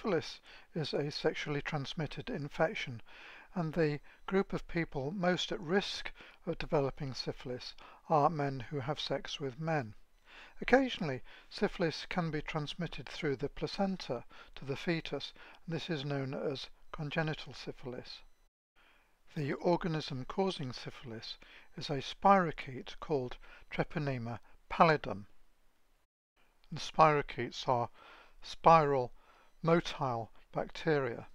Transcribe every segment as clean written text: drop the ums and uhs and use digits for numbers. Syphilis is a sexually transmitted infection, and the group of people most at risk of developing syphilis are men who have sex with men. Occasionally, syphilis can be transmitted through the placenta to the fetus, and this is known as congenital syphilis. The organism causing syphilis is a spirochete called Treponema pallidum. And spirochetes are spiral motile bacteria.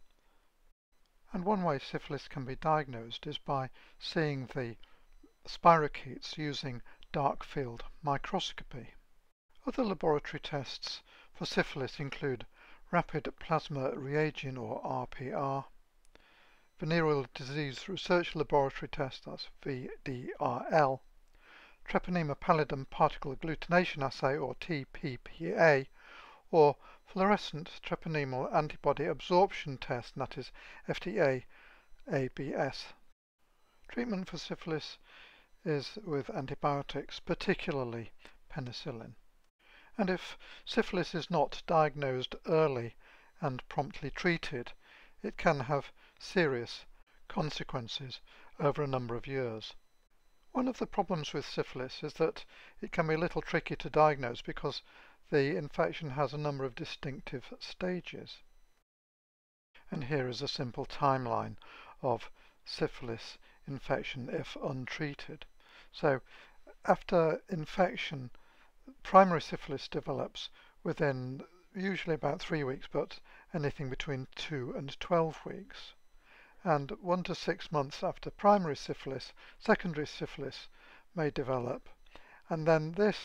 And one way syphilis can be diagnosed is by seeing the spirochetes using dark field microscopy. Other laboratory tests for syphilis include rapid plasma reagin or RPR, venereal disease research laboratory test, that's VDRL, Treponema pallidum particle agglutination assay or TPPA, or fluorescent treponemal antibody absorption test, that is FTA-ABS. Treatment for syphilis is with antibiotics, particularly penicillin. And if syphilis is not diagnosed early and promptly treated, it can have serious consequences over a number of years. One of the problems with syphilis is that it can be a little tricky to diagnose because the infection has a number of distinctive stages. And here is a simple timeline of syphilis infection if untreated. So after infection, primary syphilis develops within usually about 3 weeks, but anything between 2 and 12 weeks. And 1 to 6 months after primary syphilis, secondary syphilis may develop. And then this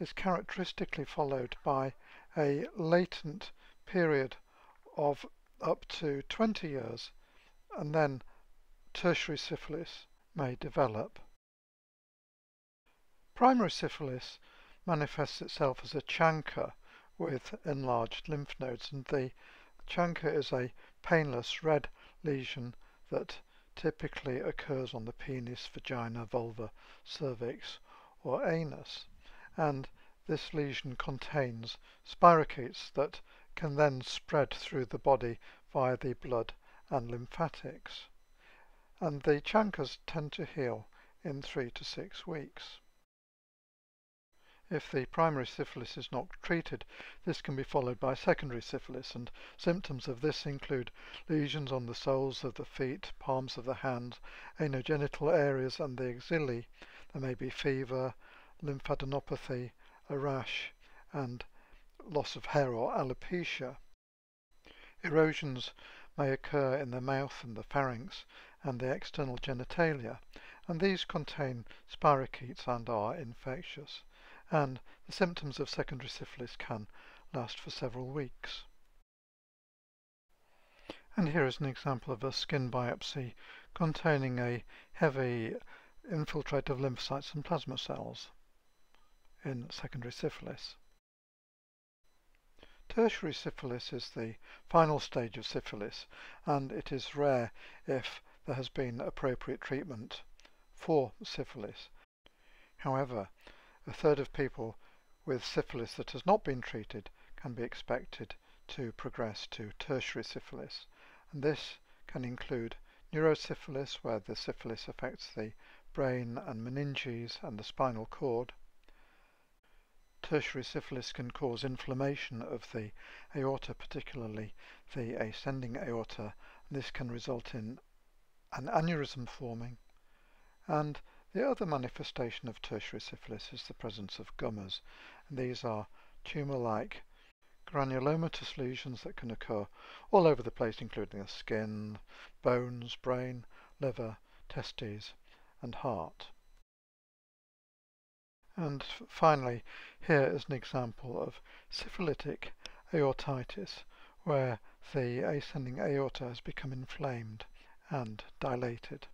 is characteristically followed by a latent period of up to 20 years, and then tertiary syphilis may develop. Primary syphilis manifests itself as a chancre with enlarged lymph nodes, and the chancre is a painless red lesion that typically occurs on the penis, vagina, vulva, cervix or anus, and this lesion contains spirochetes that can then spread through the body via the blood and lymphatics, and the chancres tend to heal in 3 to 6 weeks. If the primary syphilis is not treated, this can be followed by secondary syphilis, and symptoms of this include lesions on the soles of the feet, palms of the hands, anogenital areas and the axillae. There may be fever, lymphadenopathy, a rash, and loss of hair or alopecia. Erosions may occur in the mouth and the pharynx and the external genitalia, and these contain spirochetes and are infectious. And the symptoms of secondary syphilis can last for several weeks. And here is an example of a skin biopsy containing a heavy infiltrate of lymphocytes and plasma cells in secondary syphilis. Tertiary syphilis is the final stage of syphilis, and it is rare if there has been appropriate treatment for syphilis. However, a third of people with syphilis that has not been treated can be expected to progress to tertiary syphilis, and this can include neurosyphilis, where the syphilis affects the brain and meninges and the spinal cord. Tertiary syphilis can cause inflammation of the aorta, particularly the ascending aorta, and this can result in an aneurysm forming. And the other manifestation of tertiary syphilis is the presence of gummers, and these are tumour-like granulomatous lesions that can occur all over the place, including the skin, bones, brain, liver, testes and heart. And finally, here is an example of syphilitic aortitis, where the ascending aorta has become inflamed and dilated.